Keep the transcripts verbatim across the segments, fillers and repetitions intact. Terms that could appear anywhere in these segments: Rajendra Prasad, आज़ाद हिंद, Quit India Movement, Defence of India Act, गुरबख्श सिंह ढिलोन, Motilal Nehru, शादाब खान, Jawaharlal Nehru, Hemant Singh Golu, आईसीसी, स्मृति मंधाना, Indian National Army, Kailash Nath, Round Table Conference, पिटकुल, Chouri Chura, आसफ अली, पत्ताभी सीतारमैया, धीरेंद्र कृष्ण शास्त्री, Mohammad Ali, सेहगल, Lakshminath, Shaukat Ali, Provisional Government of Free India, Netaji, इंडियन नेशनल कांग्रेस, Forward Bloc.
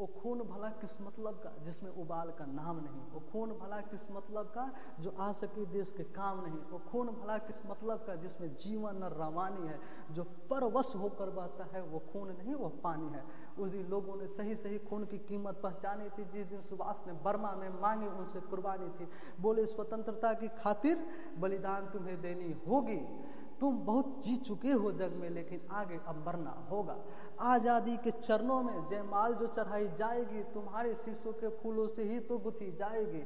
वो खून भला किस मतलब का जिसमें उबाल का नाम नहीं, वो खून भला किस मतलब का जो आ सके देश के काम नहीं, वो खून भला किस मतलब का जिसमें जीवन न रवानी है, जो परवश होकर बहता है वो खून नहीं वो पानी है। उसी लोगों ने सही सही खून की कीमत पहचानी थी जिस दिन सुभाष ने बर्मा में मांगी उनसे कुर्बानी थी। बोले स्वतंत्रता की खातिर बलिदान तुम्हें देनी होगी, तुम बहुत जी चुके हो जग में लेकिन आगे अब मरना होगा। आज़ादी के चरणों में जयमाल जो चढ़ाई जाएगी तुम्हारे शीशों के फूलों से ही तो गुथी जाएगी।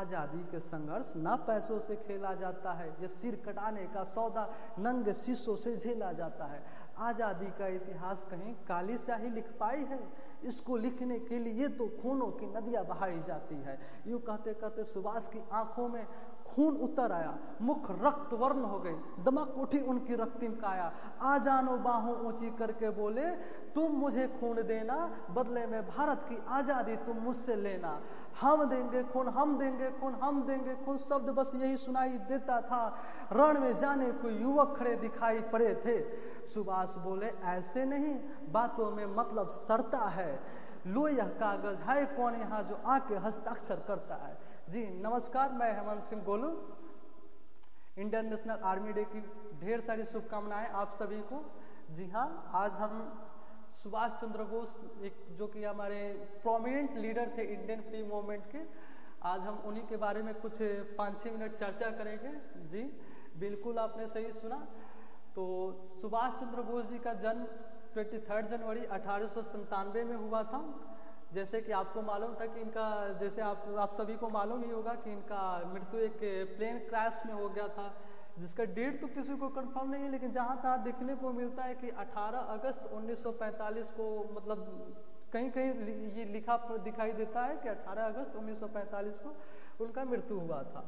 आज़ादी के संघर्ष ना पैसों से खेला जाता है, यह सिर कटाने का सौदा नंगे शीशों से झेला जाता है। आज़ादी का इतिहास कहीं काली स्याही लिख पाई है, इसको लिखने के लिए तो खूनों की नदियां बहाई जाती है। यूँ कहते कहते सुभाष की आंखों में खून उतर आया, मुख रक्त वर्ण हो गई, दमक उठी उनकी रक्तिम काया। आ जानो बाहों ऊंची करके बोले तुम मुझे खून देना, बदले में भारत की आज़ादी तुम मुझसे लेना। हम देंगे खून, हम देंगे खून, हम देंगे खून, शब्द बस यही सुनाई देता था। रण में जाने को युवक खड़े दिखाई पड़े थे। सुभाष बोले ऐसे नहीं, बातों में मतलब सरता है, लो यह कागज है कौन यहाँ जो आके हस्ताक्षर करता है। जी नमस्कार, मैं Hemant Singh Golu. Indian national Army Day की ढेर सारी शुभकामनाएं आप सभी को। जी हाँ, आज हम सुभाष चंद्र बोस एक जो कि हमारे प्रोमिनेंट लीडर थे इंडियन फ्री मूवमेंट के, आज हम उन्हीं के बारे में कुछ पाँच छः मिनट चर्चा करेंगे। जी बिल्कुल आपने सही सुना। तो सुभाष चंद्र बोस जी का जन्म तेईस जनवरी अठारह सौ संतानवे में हुआ था। जैसे कि आपको मालूम था कि इनका, जैसे आप आप सभी को मालूम ही होगा कि इनका मृत्यु एक प्लेन क्रैश में हो गया था, जिसका डेट तो किसी को कंफर्म नहीं है, लेकिन जहाँ तहाँ देखने को मिलता है कि अठारह अगस्त उन्नीस सौ पैंतालीस को, मतलब कहीं कहीं ये लिखा दिखाई देता है कि अठारह अगस्त उन्नीस सौ पैंतालीस को उनका मृत्यु हुआ था।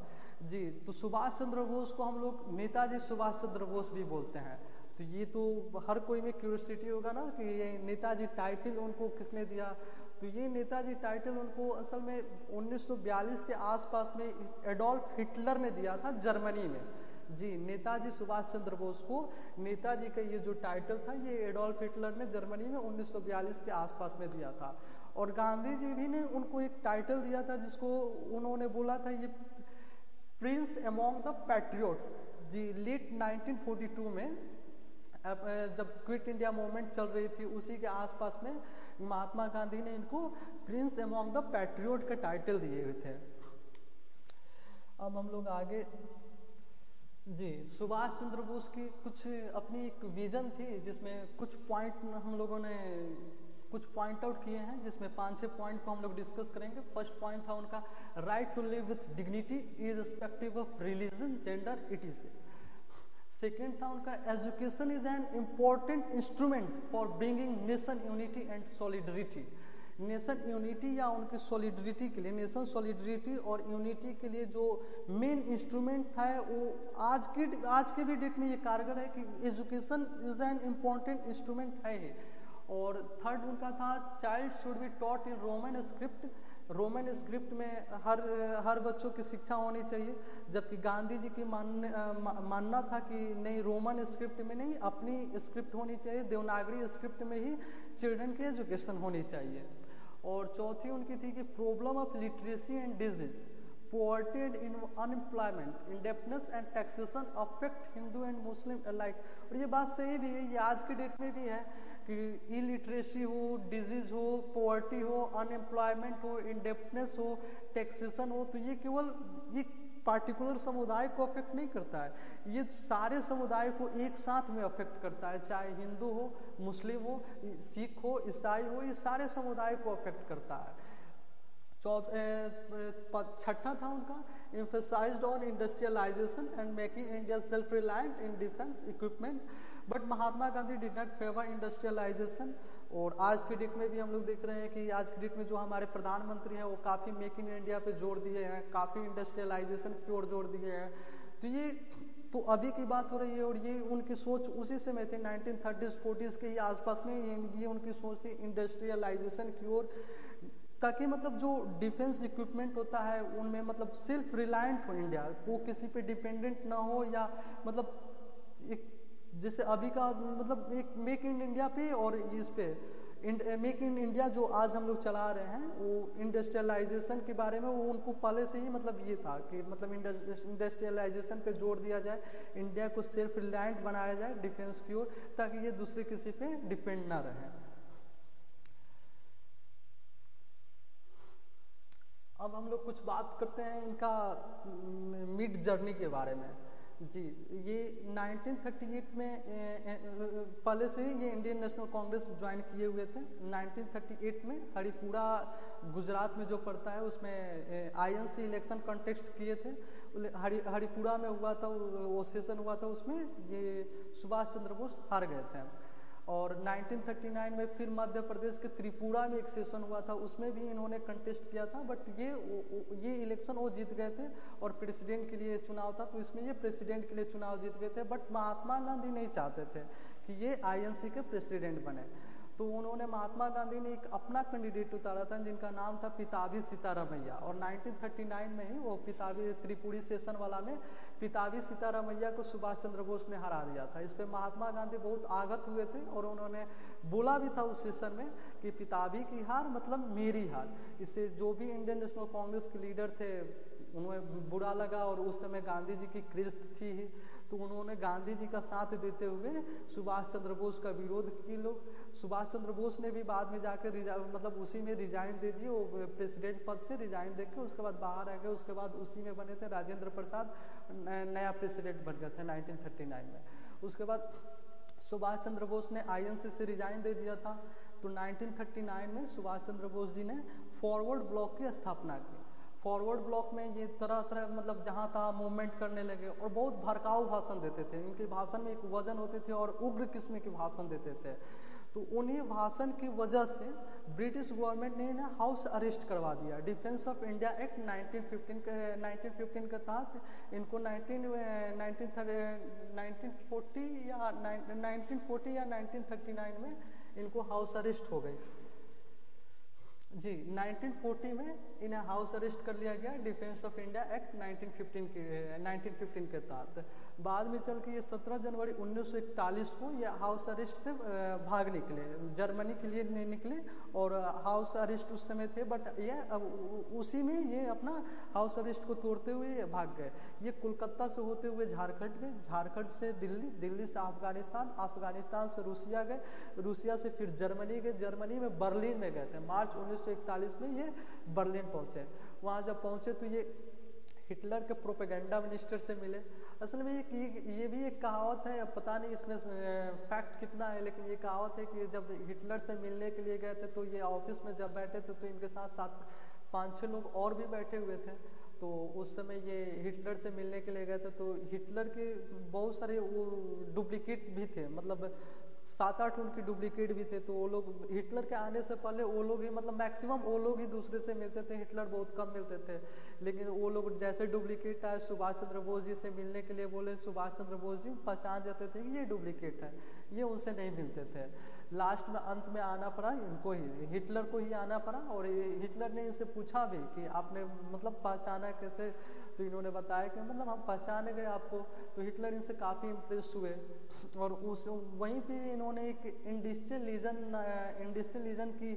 जी तो सुभाष चंद्र बोस को हम लोग नेताजी सुभाष चंद्र बोस भी बोलते हैं, तो ये तो हर कोई में क्यूरियोसिटी होगा ना कि ये नेताजी टाइटल उनको किसने दिया। तो ये नेताजी टाइटल उनको असल में उन्नीस सौ बयालीस के आसपास में एडोल्फ हिटलर ने दिया था जर्मनी में। जी नेताजी सुभाष चंद्र बोस को नेताजी का ये जो टाइटल था ये एडोल्फ हिटलर ने जर्मनी में उन्नीस सौ बयालीस के आसपास में दिया था। और गांधी जी भी ने उनको एक टाइटल दिया था जिसको उन्होंने बोला था ये प्रिंस एमोंग द पैट्रियट। जी लेट नाइनटीन फोर्टी टू में जब क्विट इंडिया मूवमेंट चल रही थी उसी के आसपास में महात्मा गांधी ने इनको प्रिंस एमोंग द पैट्रियट का टाइटल दिए हुए थे। अब हम लोग आगे। जी सुभाष चंद्र बोस की कुछ अपनी एक विजन थी जिसमें कुछ पॉइंट हम लोगों ने कुछ पॉइंट आउट किए हैं, जिसमें पांच छह पॉइंट को हम लोग डिस्कस करेंगे। फर्स्ट पॉइंट था उनका right to live with dignity irrespective of religion gender it is. Second था उनका education is an important instrument for bringing nation unity and solidarity. Nation unity या उनकी सॉलिडरिटी के लिए, नेशन सॉलिडरिटी और यूनिटी के लिए जो मेन इंस्ट्रूमेंट है वो आज के आज के भी डेट में ये कारगर है कि education is an important instrument है। और थर्ड उनका था child should be taught in Roman script. Roman script में हर हर बच्चों की शिक्षा होनी चाहिए, जबकि गांधी जी की मानने मा, मानना था कि नहीं, रोमन स्क्रिप्ट में नहीं, अपनी स्क्रिप्ट होनी चाहिए, देवनागरी स्क्रिप्ट में ही चिल्ड्रन की एजुकेशन होनी चाहिए। और चौथी उनकी थी कि problem of literacy and disease, poverty and unemployment, indebtedness and taxation affect Hindu and Muslim alike. और ये बात सही भी है, ये आज के डेट में भी है कि इलिटरेसी हो, डिजीज़ हो, पॉवर्टी हो, अनएम्प्लॉयमेंट हो, इंडेप्टनेस हो, टैक्सेशन हो, तो ये केवल ये पार्टिकुलर समुदाय को अफेक्ट नहीं करता है, ये सारे समुदाय को एक साथ में अफेक्ट करता है, चाहे हिंदू हो, मुस्लिम हो, सिख हो, ईसाई हो, ये सारे समुदाय को अफेक्ट करता है। छठा था उनका emphasised on industrialisation and making India self reliant in defence equipment, but Mahatma Gandhi did not favour industrialisation. और आज के डेट में भी हम लोग देख रहे हैं कि आज के डेट में जो हमारे प्रधानमंत्री हैं वो काफ़ी मेक इन इंडिया पे जोर दिए हैं, काफ़ी इंडस्ट्रियलाइजेशन की ओर जोर दिए हैं। तो ये तो अभी की बात हो रही है और ये उनकी सोच उसी समय थी, नाइनटीन थर्टीज़ फोर्टीज़ के ही आसपास में ये, ये उनकी सोच थी इंडस्ट्रियलाइजेशन की ओर, ताकि मतलब जो डिफेंस इक्विपमेंट होता है उनमें मतलब सेल्फ रिलायंट हो इंडिया, वो किसी पे डिपेंडेंट ना हो, या मतलब एक जैसे अभी का मतलब एक मेक इन इंडिया पे और इस पे मेक इन इंडिया जो आज हम लोग चला रहे हैं वो इंडस्ट्रियलाइजेशन के बारे में वो उनको पहले से ही मतलब ये था कि मतलब इंडस्ट्रियलाइजेशन पे जोर दिया जाए, इंडिया को सेल्फ रिलायंट बनाया जाए डिफेंस की ओर, ताकि ये दूसरे किसी पे डिपेंड ना रहे। अब हम लोग कुछ बात करते हैं इनका मिड जर्नी के बारे में। जी, ये नाइनटीन थर्टी एट में ए, ए, पहले से ही ये इंडियन नेशनल कांग्रेस ज्वाइन किए हुए थे। नाइनटीन थर्टी एट में हरिपुरा गुजरात में जो पड़ता है उसमें आईएनसी इलेक्शन कंटेस्ट किए थे। हरि हरिपुरा में हुआ था वो सेशन हुआ था, उसमें ये सुभाष चंद्र बोस हार गए थे। और नाइनटीन थर्टी नाइन में फिर मध्य प्रदेश के त्रिपुरा में एक सेशन हुआ था, उसमें भी इन्होंने कंटेस्ट किया था, बट ये ये इलेक्शन वो जीत गए थे और प्रेसिडेंट के लिए चुनाव था, तो इसमें ये प्रेसिडेंट के लिए चुनाव जीत गए थे। बट महात्मा गांधी नहीं चाहते थे कि ये आईएनसी के प्रेसिडेंट बने, तो उन्होंने महात्मा गांधी ने एक अपना कैंडिडेट उतारा था जिनका नाम था पत्ताभी सीतारमैया। और नाइनटीन थर्टी नाइन में ही वो पत्ताभी त्रिपुरी सेशन वाला में पत्ताभी सीतारमैया को सुभाष चंद्र बोस ने हरा दिया था। इस पे महात्मा गांधी बहुत आगत हुए थे और उन्होंने बोला भी था उस सेशन में कि पत्ताभी की हार मतलब मेरी हार। इससे जो भी इंडियन नेशनल कांग्रेस के लीडर थे उन्हें बुरा लगा, और उस समय गांधी जी की क्रेज थी ही, तो उन्होंने गांधी जी का साथ देते हुए सुभाष चंद्र बोस का विरोध किया। लोग सुभाष चंद्र बोस ने भी बाद में जाकर मतलब उसी में रिजाइन दे दिए, वो प्रेसिडेंट पद से रिजाइन देके उसके बाद बाहर आ गए। उसके बाद उसी में बने थे राजेंद्र प्रसाद, नया प्रेसिडेंट बन गए थे नाइनटीन थर्टी नाइन में। उसके बाद सुभाष चंद्र बोस ने आईएनसी से रिजाइन दे दिया था, तो नाइनटीन थर्टी नाइन में सुभाष चंद्र बोस जी ने फॉरवर्ड ब्लॉक की स्थापना की। फॉरवर्ड ब्लॉक में ये तरह तरह मतलब जहाँ तहाँ मूवमेंट करने लगे और बहुत भड़काऊ भाषण देते थे, इनके भाषण में एक वजन होते थे और उग्र किस्म के भाषण देते थे। तो उन्हीं भाषण की वजह से ब्रिटिश गवर्नमेंट ने इन्हें हाउस अरेस्ट करवा दिया। Defence of India Act nineteen fifteen के तहत इनको नाइनटीन फोर्टी या नाइनटीन फोर्टी या नाइनटीन थर्टी नाइन में इनको हाउस अरेस्ट हो गई। जी, नाइनटीन फोर्टी में इन्हें हाउस अरेस्ट कर लिया गया Defence of India Act nineteen fifteen के नाइनटीन फिफ्टीन के तहत। बाद में चल के ये सत्रह जनवरी उन्नीस सौ इकतालीस को ये हाउस अरेस्ट से भाग निकले, जर्मनी के लिए निकले और हाउस अरेस्ट उस समय थे, बट ये उसी में ये अपना हाउस अरेस्ट को तोड़ते हुए ये भाग गए। ये कोलकाता से होते हुए झारखंड गए, झारखंड से दिल्ली, दिल्ली से अफगानिस्तान, अफगानिस्तान से रूसिया गए, रूसिया से फिर जर्मनी गए, जर्मनी में बर्लिन में गए थे। मार्च उन्नीस इकतालीस में ये बर्लिन पहुंचे। वहां जब पहुंचे तो ये हिटलर के प्रोपेगेंडा मिनिस्टर से मिले। असल में ये ये भी एक कहावत है, पता नहीं इसमें फैक्ट कितना है, लेकिन ये कहावत है कि जब हिटलर से मिलने के लिए गए थे तो ये ऑफिस में जब बैठे थे तो इनके साथ साथ पाँच छः लोग और भी बैठे हुए थे। तो उस समय ये हिटलर से मिलने के लिए गए थे, तो हिटलर के बहुत सारे वो डुप्लीकेट भी थे, मतलब सात आठ उनकी डुप्लीकेट भी थे। तो वो लोग हिटलर के आने से पहले वो लोग ही मतलब मैक्सिमम वो लोग ही दूसरे से मिलते थे, हिटलर बहुत कम मिलते थे। लेकिन वो लोग जैसे डुप्लीकेट आए सुभाष चंद्र बोस जी से मिलने के लिए बोले, सुभाष चंद्र बोस जी पहचान जाते थे कि ये डुप्लीकेट है, ये उनसे नहीं मिलते थे। लास्ट में अंत में आना पड़ा इनको ही, हिटलर को ही आना पड़ा। और हिटलर ने इनसे पूछा भी कि आपने मतलब पहचाना कैसे, तो इन्होंने बताया कि मतलब हम पहचाने गए आपको। तो हिटलर इनसे काफ़ी इम्प्रेस हुए और उस वहीं पे इन्होंने एक इंडस्ट्रियलिज्म इंडस्ट्रियलिज्म की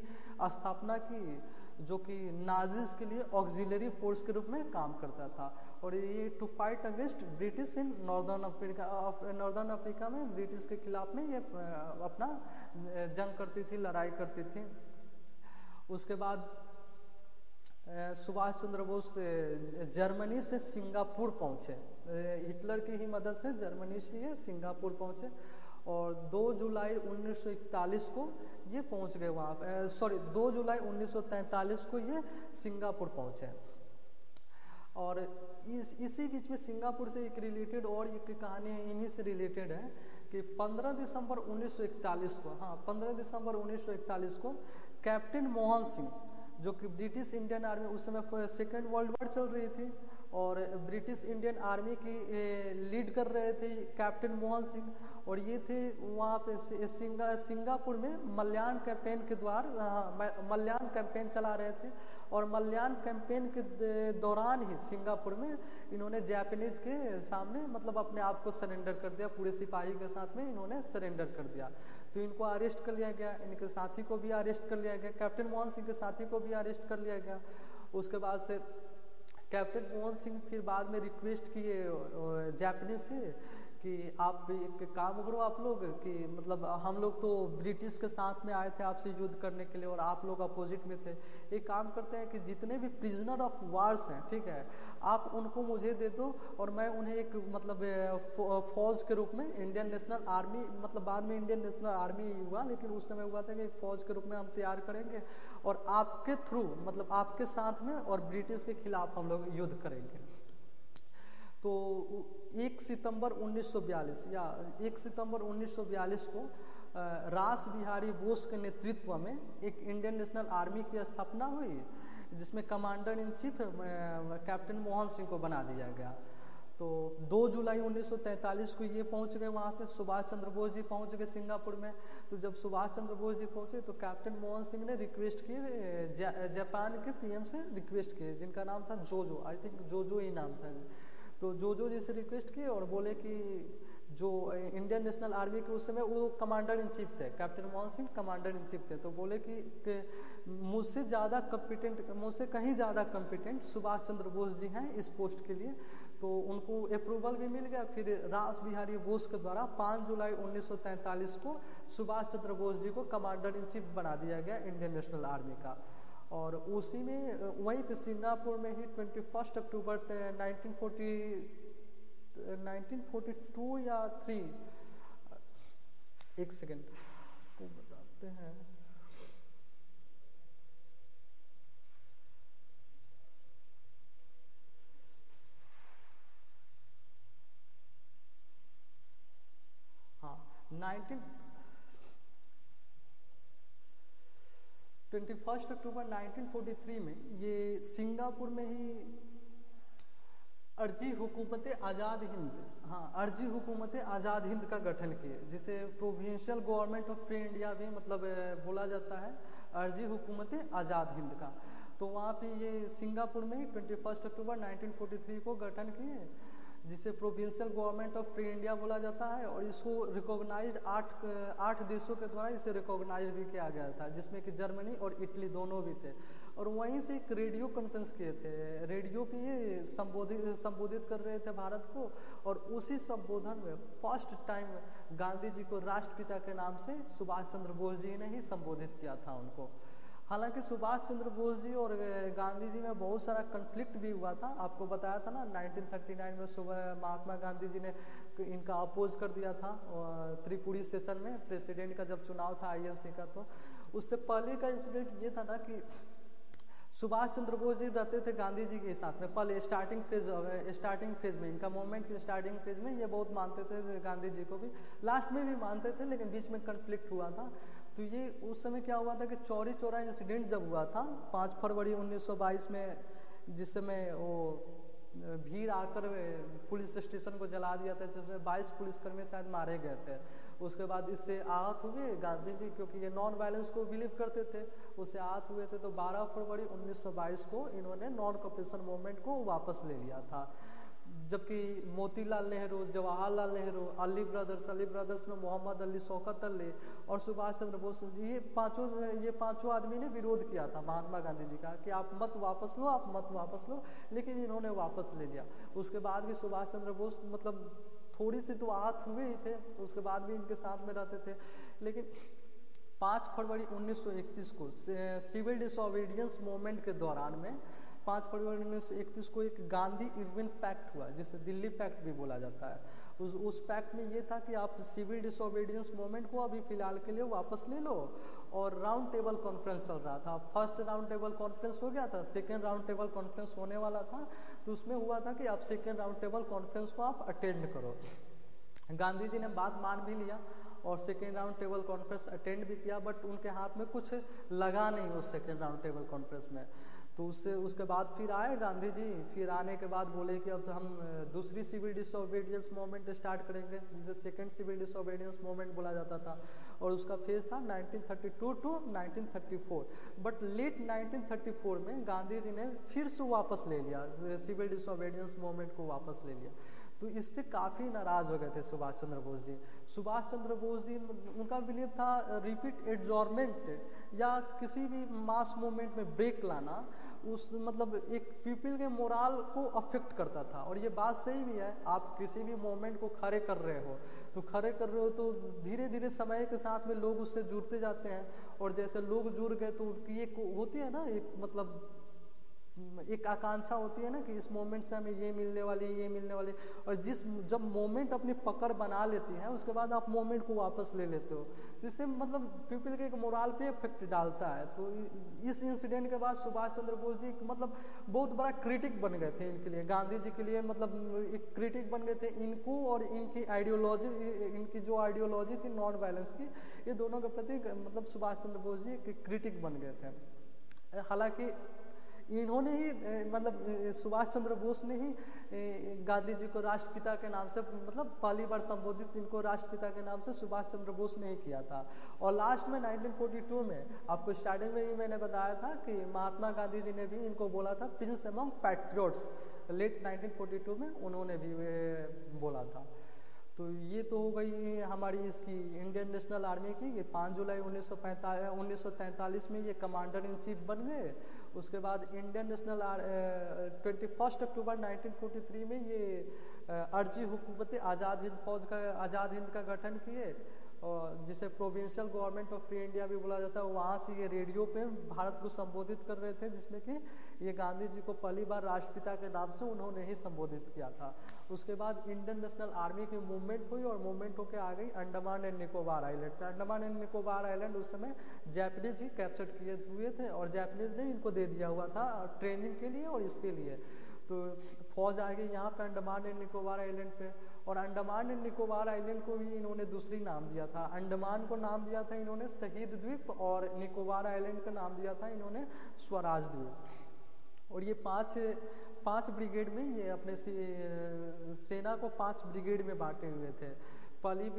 स्थापना की जो कि नाजीज के लिए ऑक्सिलरी फोर्स के रूप में काम करता था। और ये to fight against British in northern Africa northern Africa में ब्रिटिश के खिलाफ में ये अपना जंग करती थी, लड़ाई करती थी। उसके बाद सुभाष चंद्र बोस जर्मनी से सिंगापुर पहुंचे, हिटलर की ही मदद से जर्मनी से ये सिंगापुर पहुंचे और दो जुलाई उन्नीस सौ इकतालीस को ये पहुंच गए वहाँ, सॉरी दो जुलाई उन्नीस सौ तैंतालीस को ये सिंगापुर पहुंचे। और इस इसी बीच में सिंगापुर से एक रिलेटेड और एक कहानी है, इन्हीं से रिलेटेड है कि पंद्रह दिसंबर उन्नीस सौ इकतालीस को, हाँ पंद्रह दिसंबर उन्नीस सौ इकतालीस को कैप्टन मोहन सिंह जो कि ब्रिटिश इंडियन आर्मी, उस समय सेकेंड वर्ल्ड वॉर चल रही थी और ब्रिटिश इंडियन आर्मी की लीड कर रहे थे कैप्टन मोहन सिंह, और ये थे वहाँ पे सिंगा, सिंगापुर में मल्यान कैंपेन के द्वारा हाँ, मल्यान कैंपेन चला रहे थे। और मल्यान कैंपेन के दौरान ही सिंगापुर में इन्होंने जापानीज के सामने मतलब अपने आप को सरेंडर कर दिया, पूरे सिपाही के साथ में इन्होंने सरेंडर कर दिया। तो इनको अरेस्ट कर लिया गया, इनके साथी को भी अरेस्ट कर लिया गया, कैप्टन मोहन सिंह के साथी को भी अरेस्ट कर लिया गया। उसके बाद से कैप्टन मोहन सिंह फिर बाद में रिक्वेस्ट किए जापानीज से कि आप एक काम करो आप लोग कि मतलब हम लोग तो ब्रिटिश के साथ में आए थे आपसे युद्ध करने के लिए और आप लोग अपोजिट में थे, एक काम करते हैं कि जितने भी प्रिजनर ऑफ वार्स हैं, ठीक है, आप उनको मुझे दे दो और मैं उन्हें एक मतलब फौज के रूप में इंडियन नेशनल आर्मी, मतलब बाद में इंडियन नेशनल आर्मी हुआ लेकिन उस समय हुआ था कि फौज के रूप में हम तैयार करेंगे और आपके थ्रू मतलब आपके साथ में और ब्रिटिश के खिलाफ हम लोग युद्ध करेंगे। तो एक सितंबर उन्नीस सौ बयालीस या एक सितंबर उन्नीस सौ बयालीस को रास बिहारी बोस के नेतृत्व में एक इंडियन नेशनल आर्मी की स्थापना हुई जिसमें commander in chief captain Mohan Singh को बना दिया गया। तो दो जुलाई उन्नीस सौ तैंतालीस को ये पहुंच गए वहाँ पे, सुभाष चंद्र बोस जी पहुंच गए सिंगापुर में। तो जब सुभाष चंद्र बोस जी पहुंचे तो कैप्टन मोहन सिंह ने रिक्वेस्ट किए जापान के पीएम से, रिक्वेस्ट किए जिनका नाम था जोजो, आई थिंक जोजो ही नाम था। तो जोजो जी से रिक्वेस्ट किए और बोले कि जो इंडियन नेशनल आर्मी के उस समय वो कमांडर इन चीफ थे, captain Mohan Singh commander in chief थे, तो बोले कि मुझसे ज़्यादा कॉम्पिटेंट, मुझसे कहीं ज़्यादा कॉम्पिटेंट सुभाष चंद्र बोस जी हैं इस पोस्ट के लिए। तो उनको अप्रूवल भी मिल गया। फिर रास बिहारी बोस के द्वारा पाँच जुलाई उन्नीस सौ तैंतालीस को सुभाष चंद्र बोस जी को कमांडर इन चीफ बना दिया गया इंडियन नेशनल आर्मी का। और उसी में वहीं पे सिंगापुर में ही इक्कीस October nineteen forty nineteen forty two या थ्री, एक सेकेंड को बताते हैं, हाँ इक्कीस अक्टूबर नाइनटीन फोर्टी थ्री में ये सिंगापुर में ही अर्जी हुकूमत आज़ाद हिंद, हाँ अर्जी हुकूमत आज़ाद हिंद का गठन किए जिसे provincial government of free India भी मतलब बोला जाता है, अर्जी हुकूमत आज़ाद हिंद का। तो वहाँ पे ये सिंगापुर में इक्कीस अक्टूबर नाइनटीन फोर्टी थ्री को गठन किए जिसे provincial government of free India बोला जाता है और इसको रिकॉग्नाइज आठ आठ देशों के द्वारा इसे रिकॉग्नाइज भी किया गया था जिसमें कि जर्मनी और इटली दोनों भी थे। और वहीं से एक रेडियो कॉन्फ्रेंस किए थे, रेडियो पे ये संबोधित संबोधित कर रहे थे भारत को और उसी संबोधन में फर्स्ट टाइम गांधी जी को राष्ट्रपिता के नाम से सुभाष चंद्र बोस जी ने ही संबोधित किया था उनको। हालांकि सुभाष चंद्र बोस जी और गांधी जी में बहुत सारा कन्फ्लिक्ट भी हुआ था, आपको बताया था ना नाइनटीन थर्टी नाइन में सुबह महात्मा गांधी जी ने इनका अपोज कर दिया था त्रिपुरी सेशन में, प्रेसिडेंट का जब चुनाव था आई एन सी का। तो उससे पहले का इंसिडेंट ये था ना कि सुभाष चंद्र बोस जी रहते थे गांधी जी के साथ में पहले स्टार्टिंग फेज स्टार्टिंग फेज में, इनका मूवमेंट के स्टार्टिंग फेज में ये बहुत मानते थे गांधी जी को भी, लास्ट में भी मानते थे लेकिन बीच में कन्फ्लिक्ट हुआ था। तो ये उस समय क्या हुआ था कि चौरी चौरा इंसिडेंट जब हुआ था पाँच फरवरी उन्नीस सौ बाईस में, जिस समय वो भीड़ आकर पुलिस स्टेशन को जला दिया था जिसमें बाईस पुलिसकर्मी शायद मारे गए थे। उसके बाद इससे आहत हुए गांधी जी क्योंकि ये नॉन वायलेंस को बिलीव करते थे, उससे आहत हुए थे। तो बारह फरवरी उन्नीस सौ बाईस को इन्होंने नॉन कॉपरेशन मूवमेंट को वापस ले लिया था, जबकि मोतीलाल नेहरू, जवाहरलाल नेहरू, अली ब्रदर्स, अली ब्रदर्स में मोहम्मद अली, शौकत अली और सुभाष चंद्र बोस जी, ये पाँचों ये पाँचों आदमी ने विरोध किया था महात्मा गांधी जी का कि आप मत वापस लो, आप मत वापस लो, लेकिन इन्होंने वापस ले लिया। उसके बाद भी सुभाष चंद्र बोस मतलब थोड़ी सी तो आहत हुए ही थे, उसके बाद भी इनके साथ में रहते थे। लेकिन पाँच फरवरी उन्नीस सौ इकतीस को सिविल डिसोबीडियंस मूवमेंट के दौरान में पाँच फरवरी उन्नीस सौ इकतीस को एक गांधी इरविन पैक्ट हुआ जिसे दिल्ली पैक्ट भी बोला जाता है। उस उस पैक्ट में ये था कि आप सिविल डिसोबीडियंस मूवमेंट को अभी फ़िलहाल के लिए वापस ले लो। और राउंड टेबल कॉन्फ्रेंस चल रहा था, फर्स्ट राउंड टेबल कॉन्फ्रेंस हो गया था, सेकेंड राउंड टेबल कॉन्फ्रेंस होने वाला था। तो उसमें हुआ था कि आप सेकेंड राउंड टेबल कॉन्फ्रेंस को आप अटेंड करो। गांधी जी ने बात मान भी लिया और second round table conference attend भी किया, बट उनके हाथ में कुछ लगा नहीं उस सेकेंड राउंड टेबल कॉन्फ्रेंस में। तो उससे उसके बाद फिर आए गांधी जी, फिर आने के बाद बोले कि अब हम दूसरी सिविल डिसोबीडियंस मूवमेंट स्टार्ट करेंगे जिसे सेकेंड सिविल डिसोबीडियंस मूवमेंट बोला जाता था और उसका फेज था nineteen thirty two to nineteen thirty four. But late nineteen thirty four में गांधी जी ने फिर से वापस ले लिया, सिविल डिसोबीडियंस मूवमेंट को वापस ले लिया। तो इससे काफ़ी नाराज़ हो गए थे सुभाष चंद्र बोस जी। सुभाष चंद्र बोस जी उनका बिलीव था रिपीट एडजॉर्मेंट या किसी भी मास मूवमेंट में ब्रेक लाना उस मतलब एक पीपल के मोराल को अफेक्ट करता था। और ये बात सही भी है, आप किसी भी मूवमेंट को खड़े कर रहे हो तो खड़े कर रहे हो तो धीरे धीरे समय के साथ में लोग उससे जुड़ते जाते हैं। और जैसे लोग जुड़ गए तो उनकी एक होती है ना एक मतलब एक आकांक्षा होती है ना कि इस मोमेंट से हमें ये मिलने वाली ये मिलने वाली। और जिस जब मोमेंट अपनी पकड़ बना लेती है उसके बाद आप मोमेंट को वापस ले लेते हो, जिससे मतलब पीपल के एक मोराल पे इफेक्ट डालता है। तो इस इंसिडेंट के बाद सुभाष चंद्र बोस जी मतलब बहुत बड़ा क्रिटिक बन गए थे इनके लिए, गांधी जी के लिए मतलब एक क्रिटिक बन गए थे इनको और इनकी आइडियोलॉजी, इनकी जो आइडियोलॉजी थी नॉन वायलेंस की, ये दोनों के प्रति मतलब सुभाष चंद्र बोस जी एक क्रिटिक बन गए थे। हालाँकि इन्होंने ही मतलब सुभाष चंद्र बोस ने ही गांधी जी को राष्ट्रपिता के नाम से मतलब पहली बार संबोधित इनको राष्ट्रपिता के नाम से सुभाष चंद्र बोस ने ही किया था। और लास्ट में नाइनटीन फोर्टी टू में आपको स्टार्टिंग में ही मैंने बताया था कि महात्मा गांधी जी ने भी इनको बोला था prince among patriots, late nineteen forty two में उन्होंने भी बोला था। तो ये तो हो गई हमारी इसकी इंडियन नेशनल आर्मी की। ये पाँच जुलाई उन्नीस सौ पैंतालीस उन्नीस सौ तैंतालीस में ये कमांडर इन चीफ बन गए। उसके बाद Indian national twenty first October nineteen forty three में ये अर्जी हुकूमत आज़ाद हिंद फौज का आज़ाद हिंद का गठन किए और जिसे provincial government of free India भी बोला जाता है। वहाँ से ये रेडियो पे भारत को संबोधित कर रहे थे, जिसमें कि ये गांधी जी को पहली बार राष्ट्रपिता के नाम से उन्होंने ही संबोधित किया था। उसके बाद इंडियन नेशनल आर्मी की मूवमेंट हुई और मूवमेंट होकर आ गई Andaman and Nicobar island. Andaman and Nicobar island उस समय जैपनीज ही कैप्चर किए हुए थे और जैपनीज ने इनको दे दिया हुआ था ट्रेनिंग के लिए और इसके लिए। तो फौज आ गई यहाँ पर अंडमान एंड निकोबार आइलैंड पे। और अंडमान एंड निकोबार आइलैंड को भी इन्होंने दूसरी नाम दिया था। अंडमान को नाम दिया था इन्होंने शहीद द्वीप और निकोबार आइलैंड का नाम दिया था इन्होंने स्वराज द्वीप। और ये पांच पांच ब्रिगेड में ये अपने से, सेना को पांच ब्रिगेड में बांटे हुए थे। पहली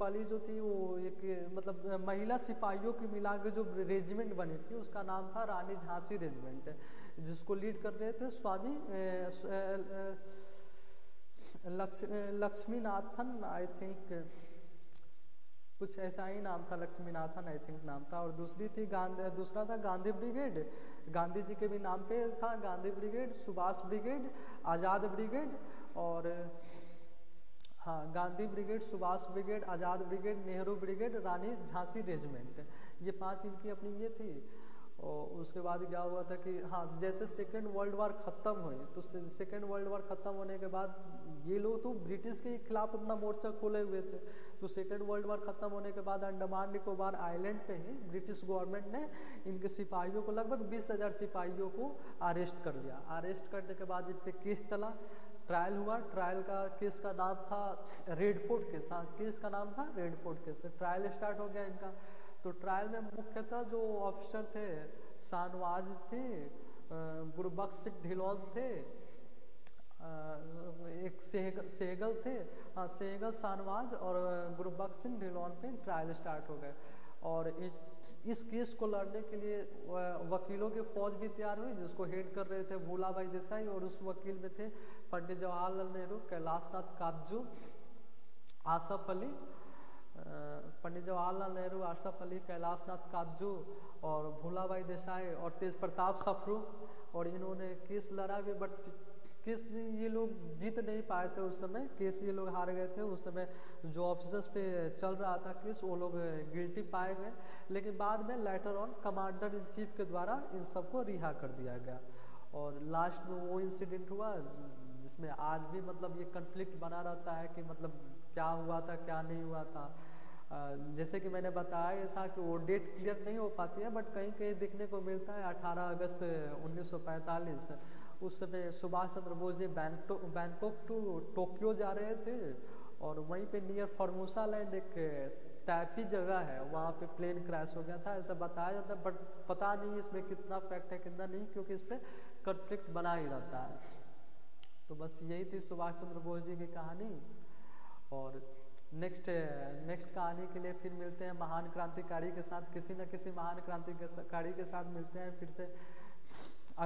पहली जो थी वो एक मतलब महिला सिपाहियों की मिला के जो रेजिमेंट बनी थी उसका नाम था रानी झांसी रेजिमेंट, जिसको लीड कर रहे थे स्वामी लक्ष्मीनाथन, आई थिंक कुछ ऐसा ही नाम था, लक्ष्मीनाथन आई थिंक नाम था। और दूसरी थी गांधी दूसरा था गांधी ब्रिगेड, गांधी जी के भी नाम पे था Gandhi brigade, Subhash brigade, Azad brigade और हाँ Gandhi brigade, Subhash brigade, Azad brigade, Nehru brigade, Rani Jhansi regiment, ये पांच इनकी अपनी ये थी। और उसके बाद क्या हुआ था कि हाँ जैसे सेकेंड वर्ल्ड वार ख़त्म हुई तो सेकेंड वर्ल्ड वार ख़त्म होने के बाद ये लोग तो ब्रिटिश के खिलाफ अपना मोर्चा खोले हुए थे। तो सेकेंड वर्ल्ड वार ख़त्म होने के बाद अंडमान निकोबार आइलैंड पे ही ब्रिटिश गवर्नमेंट ने इनके सिपाहियों को लगभग बीस हज़ार सिपाहियों को अरेस्ट कर लिया। अरेस्ट करने के बाद इन पर केस चला, ट्रायल हुआ। ट्रायल का केस का नाम था रेड फोर्ट केस। हाँ केस का नाम था Red Fort case. Trial start हो गया इनका। तो ट्रायल में मुख्यतः जो ऑफिसर थे शाहनवाज थे, गुरबख्श ढिलोन थे, एक सेहगल सेहगल थे, हाँ सेहगल शाहनवाज और गुरबख्श सिंह ढिलोन पे ट्रायल स्टार्ट हो गए। और इस केस को लड़ने के लिए वकीलों की फौज भी तैयार हुई, जिसको हेड कर रहे थे भूलाभाई देसाई और उस वकील में थे पंडित जवाहरलाल नेहरू, कैलाश नाथ काटजू, आसफ अली, पंडित जवाहरलाल नेहरू, आसफ अली, कैलाश नाथ काटजू और भूलाभाई देसाई और तेज प्रताप सफरू। और इन्होंने केस लड़ा भी, बट केस ये लोग जीत नहीं पाए थे। उस समय केस ये लोग हार गए थे। उस समय जो ऑफिसर्स पे चल रहा था केस वो लोग गिल्टी पाए गए, लेकिन बाद में letter on commander in chief के द्वारा इन सबको रिहा कर दिया गया। और लास्ट में वो इंसिडेंट हुआ जिसमें आज भी मतलब ये कन्फ्लिक्ट बना रहता है कि मतलब क्या हुआ था क्या नहीं हुआ था। जैसे कि मैंने बताया था कि वो डेट क्लियर नहीं हो पाती है, बट कहीं कहीं देखने को मिलता है अठारह अगस्त उन्नीस सौ पैंतालीस। उस समय Subhash Chandra Bose ji Bangkok to Tokyo जा रहे थे और वहीं पे नियर फार्मोसा लैंड एक तैपी जगह है वहाँ पे प्लेन क्रैश हो गया था, ऐसा बताया जाता है। बट पता नहीं इसमें कितना फैक्ट है कितना नहीं, क्योंकि इस पर कन्फ्लिक्ट बना ही रहता है। तो बस यही थी सुभाष चंद्र बोस जी की कहानी। और नेक्स्ट नेक्स्ट कहानी के लिए फिर मिलते हैं महान क्रांतिकारी के साथ, किसी न किसी महान क्रांतिकारी के साथ मिलते हैं फिर से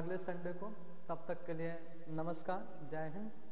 अगले संडे को। तब तक के लिए नमस्कार, जय हिंद।